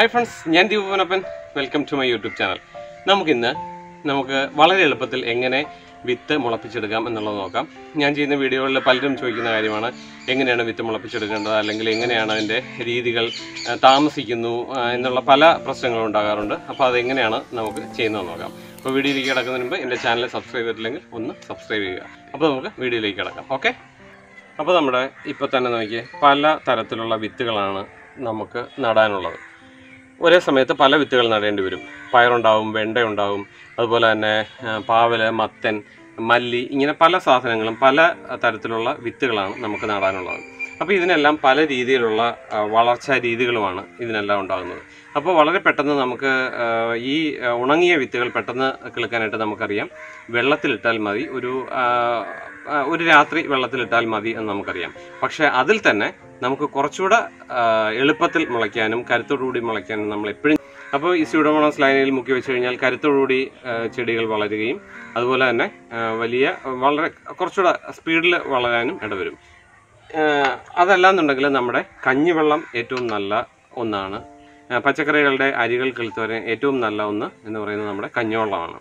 Hi friends, ഞാൻ ദീപവനപ്പൻ. Welcome to my YouTube channel. നമുക്ക് വളരെ എളുപ്പത്തിൽ എങ്ങനെ വിത്ത് മുളപ്പിച്ചെടുക്കാം എന്നുള്ളത് നോക്കാം. ഞാൻ ചെയ്യുന്ന വീഡിയോകളിൽ പലരും ചോദിക്കുന്ന കാര്യമാണ് എങ്ങനെയാണ് വിത്ത് മുളപ്പിച്ചെടുക്കേണ്ടത് അല്ലെങ്കിൽ എങ്ങനെയാണ് അതിന്റെ രീതികൾ താമസിക്കുന്നു എന്നുള്ള പല പ്രശ്നങ്ങളും ഉണ്ടാകാറുണ്ട്. അപ്പോൾ അത് എങ്ങനെയാണ് നമുക്ക് ചെയ്യുന്നത് നോക്കാം. അപ്പോൾ വീഡിയോയിലേക്ക് കടക്കുന്നതിന് മുൻപ് എൻ്റെ ചാനൽ സബ്സ്ക്രൈബ് ചെയ്തിട്ടില്ലെങ്കിൽ ഒന്ന് സബ്സ്ക്രൈബ് ചെയ്യുക. അപ്പോൾ നമുക്ക് വീഡിയോയിലേക്ക് കടക്കാം. ഓക്കേ? അപ്പോൾ നമ്മുടെ ഇപ്പോൾ തന്നെ നോക്കിയേ പല തരത്തിലുള്ള വിത്തുകളാണ് നമുക്ക് നടാനുള്ളത്. ഒരേ സമയത്ത് പല വിത്തുകൾ നടേണ്ടി വരും. പയറുണ്ടാവും, വെണ്ടയുണ്ടാവും, അതുപോലെ തന്നെ പാവൽ, മത്തൻ, മല്ലി, ഇങ്ങനെ പല സാധനങ്ങളും പല തരത്തിലുള്ള വിത്തുകളാണ് നമുക്ക് നടാനുള്ളത്. അപ്പോൾ ഇതിനെല്ലാം പല രീതിയിലുള്ള വളർച്ചാ രീതികളുമാണ് ഇതിനെല്ലാം ഉണ്ടാകുന്നത്. അപ്പോൾ വളരെ പെട്ടെന്ന് നമുക്ക് ഈ ഉണങ്ങിയ വിത്തുകൾ പെട്ടെന്ന് കിളുക്കാനായിട്ട് നമുക്കറിയാം. വെള്ളത്തിലിട്ടാൽ മതി, ഒരു രാത്രി വെള്ളത്തിലിട്ടാൽ മതി എന്ന് നമുക്കറിയാം. പക്ഷേ അതിൽ തന്നെ നമുക്ക് കുറച്ചുകൂടെ എളുപ്പത്തിൽ മുളയ്ക്കാനും കരുത്തോടുകൂടി മുളയ്ക്കാനും നമ്മൾ എപ്പോഴും അപ്പോൾ ഈ സ്യൂഡോമോണാസ് ലൈനിൽ മുക്കി വെച്ച് കഴിഞ്ഞാൽ കരുത്തോടുകൂടി ചെടികൾ വളരുകയും അതുപോലെ തന്നെ വളരെ കുറച്ചുകൂടെ സ്പീഡിൽ വളരാനും ഇടവരും. അതല്ലാന്നുണ്ടെങ്കിൽ നമ്മുടെ കഞ്ഞിവെള്ളം ഏറ്റവും നല്ല ഒന്നാണ്. പച്ചക്കറികളുടെ അരികൾ കിളുത്ത് വരാൻ ഏറ്റവും നല്ല ഒന്ന് എന്ന് പറയുന്നത് നമ്മുടെ കഞ്ഞിവെള്ളമാണ്.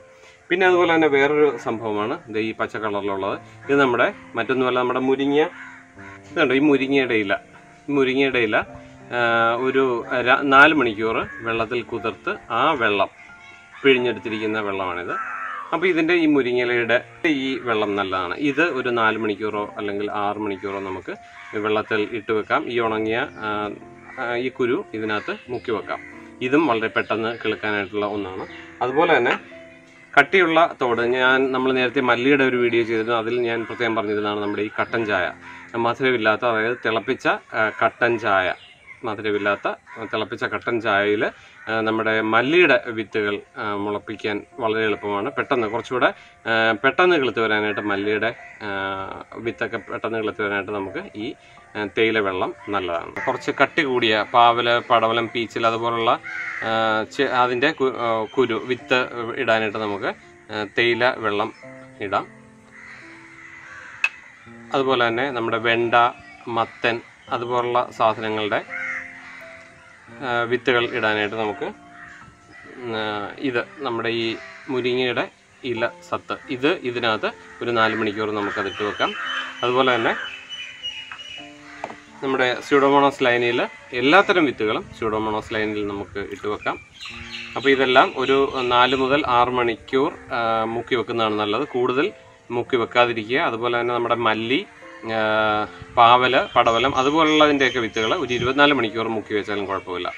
പിന്നെ അതുപോലെ തന്നെ വേറൊരു സംഭവമാണ് ഇത്, ഈ പച്ച കളറിലുള്ളത്. ഇത് നമ്മുടെ മറ്റൊന്നുമല്ല, നമ്മുടെ മുരിങ്ങ. ഇതുണ്ട് ഈ മുരിങ്ങയുടെ ഇല ഒരു 4 മണിക്കൂർ വെള്ളത്തിൽ കുതിർത്ത് ആ വെള്ളം പിഴിഞ്ഞെടുത്തിരിക്കുന്ന വെള്ളമാണിത്. അപ്പോൾ ഇതിൻ്റെ ഈ മുരിങ്ങയിലയുടെ ഈ വെള്ളം നല്ലതാണ്. ഇത് ഒരു 4 മണിക്കൂറോ അല്ലെങ്കിൽ 6 മണിക്കൂറോ നമുക്ക് വെള്ളത്തിൽ ഇട്ട് വെക്കാം. ഈ ഉണങ്ങിയ ഈ കുരു ഇതിനകത്ത് മുക്കി വെക്കാം. ഇതും വളരെ പെട്ടെന്ന് കിളുക്കാനായിട്ടുള്ള ഒന്നാണ്. അതുപോലെ തന്നെ കട്ടിയുള്ള തോട്, നമ്മൾ നേരത്തെ മല്ലിയുടെ ഒരു വീഡിയോ ചെയ്തിരുന്നു. അതിൽ ഞാൻ പ്രത്യേകം പറഞ്ഞിരുന്നതാണ് നമ്മുടെ ഈ കട്ടൻ ചായ, മധുരമില്ലാത്ത, അതായത് തിളപ്പിച്ച കട്ടൻ ചായ, മധുരമില്ലാത്ത തിളപ്പിച്ച കട്ടൻ ചായയിൽ നമ്മുടെ മല്ലിയുടെ വിത്തുകൾ മുളപ്പിക്കാൻ വളരെ എളുപ്പമാണ്. കുറച്ചുകൂടെ പെട്ടെന്ന് കിളുത്ത് വരാനായിട്ട്, മല്ലിയുടെ വിത്തൊക്കെ പെട്ടെന്ന് കിളുത്ത് വരാനായിട്ട് നമുക്ക് ഈ തേയില വെള്ളം നല്ലതാണ്. കുറച്ച് കട്ടി കൂടിയ പാവൽ, പടവലം, പീച്ചിൽ, അതുപോലുള്ള അതിൻ്റെ കുരു വിത്ത് ഇടാനായിട്ട് നമുക്ക് തേയില വെള്ളം ഇടാം. അതുപോലെ തന്നെ നമ്മുടെ വെണ്ട, മത്തൻ, അതുപോലുള്ള സാധനങ്ങളുടെ വിത്തുകൾ ഇടാനായിട്ട് നമുക്ക് നമ്മുടെ ഈ മുരിങ്ങയുടെ ഇല സത്ത് ഇതിനകത്ത് ഒരു 4 മണിക്കൂർ നമുക്കത് ഇട്ട് വെക്കാം. അതുപോലെ തന്നെ നമ്മുടെ സ്യൂഡോമോണാസ് ലൈനിയിൽ എല്ലാത്തരം വിത്തുകളും സ്യൂഡോമോണാസ് ലൈനിൽ നമുക്ക് ഇട്ട് വെക്കാം. അപ്പോൾ ഇതെല്ലാം ഒരു 4 മുതൽ 6 മണിക്കൂർ മുക്കി വെക്കുന്നതാണ് നല്ലത്. കൂടുതൽ മുക്കി വെക്കാതിരിക്കുക. അതുപോലെ തന്നെ നമ്മുടെ മല്ലി, പാവൽ, പടവലം, അതുപോലുള്ളതിൻ്റെയൊക്കെ വിത്തുകൾ ഒരു 24 മണിക്കൂർ മുക്കി വെച്ചാലും കുഴപ്പമില്ല.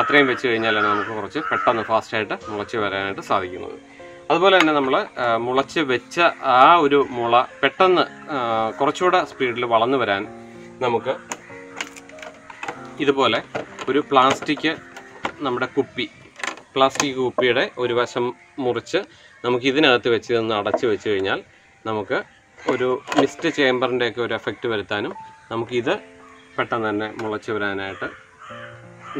അത്രയും വെച്ച് കഴിഞ്ഞാലാണ് നമുക്ക് കുറച്ച് പെട്ടെന്ന് ഫാസ്റ്റായിട്ട് മുളച്ച് വരാനായിട്ട് സാധിക്കുന്നത്. അതുപോലെ തന്നെ നമ്മൾ മുളച്ച് വെച്ച ആ ഒരു മുള പെട്ടെന്ന് കുറച്ചുകൂടെ സ്പീഡിൽ വളർന്നു വരാൻ നമുക്ക് ഇതുപോലെ ഒരു പ്ലാസ്റ്റിക് കുപ്പിയുടെ ഒരു വശം മുറിച്ച് നമുക്ക് ഇതിനകത്ത് വെച്ച് നിന്ന് അടച്ച് വെച്ച് കഴിഞ്ഞാൽ നമുക്ക് ഒരു മിസ്റ്റ് ചേമ്പറിൻ്റെയൊക്കെ ഒരു എഫക്റ്റ് വരുത്താനും നമുക്കിത് പെട്ടെന്ന് തന്നെ മുളച്ച് വരാനായിട്ട്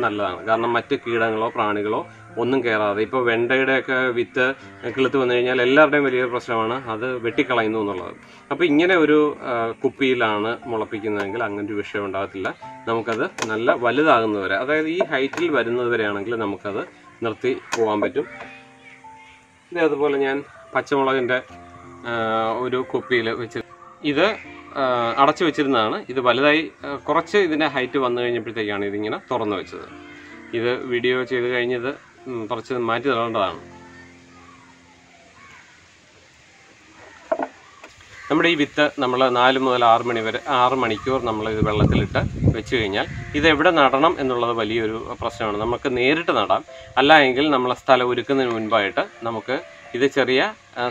നല്ലതാണ്. കാരണം മറ്റ് കീടങ്ങളോ പ്രാണികളോ ഒന്നും കയറാതെ, ഇപ്പോൾ വെണ്ടയുടെയൊക്കെ വിത്ത് കിളുത്ത് വന്നു കഴിഞ്ഞാൽ എല്ലാവരുടെയും വലിയൊരു പ്രശ്നമാണ് അത് വെട്ടിക്കളയുന്നു എന്നുള്ളത്. അപ്പോൾ ഇങ്ങനെ ഒരു കുപ്പിയിലാണ് മുളപ്പിക്കുന്നതെങ്കിൽ അങ്ങനൊരു വിഷയം ഉണ്ടാകത്തില്ല. നമുക്കത് നല്ല വലുതാകുന്നതുവരെ, അതായത് ഈ ഹൈറ്റിൽ വരുന്നത് വരെയാണെങ്കിൽ നമുക്കത് നിർത്തി പോകാൻ പറ്റും. ഇത് അതുപോലെ ഞാൻ പച്ചമുളകിൻ്റെ ഒരു കുപ്പിയിൽ വെച്ച് ഇത് അടച്ചു വെച്ചിരുന്നതാണ്. ഇത് വലുതായി കുറച്ച് ഇതിൻ്റെ ഹൈറ്റ് വന്നു കഴിഞ്ഞപ്പോഴത്തേക്കാണ് ഇതിങ്ങനെ തുറന്നു വെച്ചത്. ഇത് വീഡിയോ ചെയ്ത് കഴിഞ്ഞത് കുറച്ച് മാറ്റി തരേണ്ടതാണ്. നമ്മുടെ ഈ വിത്ത് നമ്മൾ 4 മുതൽ 6 മണിക്കൂർ നമ്മൾ ഇത് വെള്ളത്തിലിട്ട് വെച്ച് കഴിഞ്ഞാൽ ഇതെവിടെ നടണം എന്നുള്ളത് വലിയൊരു പ്രശ്നമാണ്. നമുക്ക് നേരിട്ട് നടാം, അല്ല എങ്കിൽ നമ്മൾ സ്ഥലം ഒരുക്കുന്നതിന് മുൻപായിട്ട് നമുക്ക് ഇത് ചെറിയ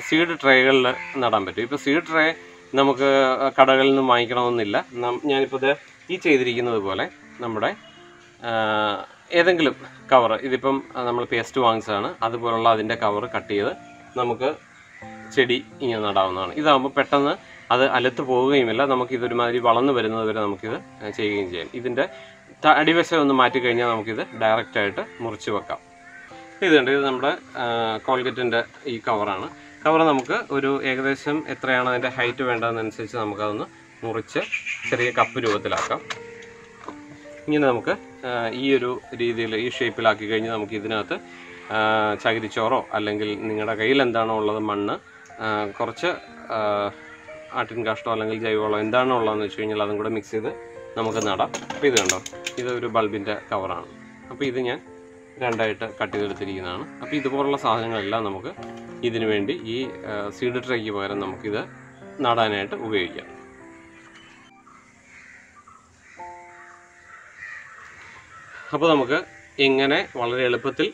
സീഡ് ട്രേകളിൽ നടാൻ പറ്റും. ഇപ്പോൾ സീഡ് ട്രേ നമുക്ക് കടകളിൽ നിന്നും വാങ്ങിക്കണമെന്നില്ല. ഞാനിപ്പോൾ ഇത് ഈ ചെയ്തിരിക്കുന്നത് പോലെ നമ്മുടെ ഏതെങ്കിലും കവർ, ഇതിപ്പം നമ്മൾ പേസ്റ്റ് വാങ്ങിച്ചതാണ്, അതുപോലുള്ള അതിൻ്റെ കവർ കട്ട് ചെയ്ത് നമുക്ക് ചെടി ഇങ്ങനെ നടാവുന്നതാണ്. ഇതാകുമ്പോൾ പെട്ടെന്ന് അത് അലത്ത് പോവുകയുമില്ല. നമുക്കിതൊരുമാതിരി വളർന്നു വരുന്നത് വരെ നമുക്കിത് ചെയ്യുകയും ചെയ്യാം. ഇതിൻ്റെ അടിവശം ഒന്ന് മാറ്റിക്കഴിഞ്ഞാൽ നമുക്കിത് ഡയറക്റ്റായിട്ട് മുറിച്ച് വെക്കാം. ഇതുണ്ട്, ഇത് നമ്മുടെ കോൾഗേറ്റിൻ്റെ ഈ കവറാണ്. കവർ നമുക്ക് ഒരു ഏകദേശം എത്രയാണ് അതിൻ്റെ ഹൈറ്റ് വേണ്ടതെന്നനുസരിച്ച് നമുക്കതൊന്ന് മുറിച്ച് ചെറിയ കപ്പ് രൂപത്തിലാക്കാം. ഇങ്ങനെ നമുക്ക് ഈ ഷേപ്പിലാക്കി കഴിഞ്ഞാൽ നമുക്ക് ഇതിനകത്ത് ചകിരിച്ചോറോ അല്ലെങ്കിൽ നിങ്ങളുടെ കയ്യിൽ എന്താണോ ഉള്ളത് മണ്ണ് കുറച്ച് ആട്ടിൻ കാഷ്ടോ അല്ലെങ്കിൽ ജൈവവളോ എന്താണോ ഉള്ളതെന്ന് വെച്ച് കഴിഞ്ഞാൽ അതും കൂടെ മിക്സ് ചെയ്ത് നമുക്ക് നടാം. അപ്പോൾ ഇത് കണ്ടോ, ഇതൊരു ബൾബിൻ്റെ കവറാണ്. അപ്പോൾ ഇത് ഞാൻ രണ്ടായിട്ട് കട്ട് ചെയ്തെടുത്തിരിക്കുന്നതാണ്. അപ്പോൾ ഇതുപോലുള്ള സാധനങ്ങളെല്ലാം നമുക്ക് ഇതിനു വേണ്ടി ഈ സീഡ് ട്രേക്ക് പകരം നമുക്കിത് നടാനായിട്ട് ഉപയോഗിക്കാം. അപ്പോൾ നമുക്ക് എങ്ങനെ വളരെ എളുപ്പത്തിൽ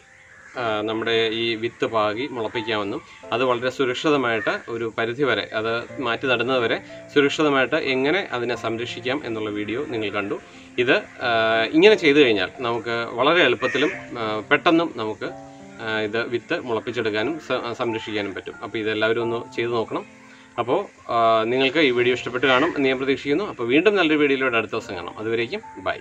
നമ്മുടെ ഈ വിത്ത് പാകി മുളപ്പിക്കാമെന്നും അത് വളരെ സുരക്ഷിതമായിട്ട് ഒരു പരിധി വരെ അത് മാറ്റി നടുന്നത് വരെ സുരക്ഷിതമായിട്ട് എങ്ങനെ അതിനെ സംരക്ഷിക്കാം എന്നുള്ള വീഡിയോ നിങ്ങൾ കണ്ടു. ഇത് ഇങ്ങനെ ചെയ്തു കഴിഞ്ഞാൽ നമുക്ക് വളരെ എളുപ്പത്തിലും പെട്ടെന്നും നമുക്ക് ഇത് വിത്ത് മുളപ്പിച്ചെടുക്കാനും സംരക്ഷിക്കാനും പറ്റും. അപ്പോൾ ഇതെല്ലാവരും ഒന്ന് ചെയ്തു നോക്കണം. അപ്പോൾ നിങ്ങൾക്ക് ഈ വീഡിയോ ഇഷ്ടപ്പെട്ട് കാണും എന്ന് ഞാൻ പ്രതീക്ഷിക്കുന്നു. അപ്പോൾ വീണ്ടും നല്ലൊരു വീഡിയോയിലൂടെ അടുത്ത ദിവസം കാണാം. അതുവരേക്കും ബൈ.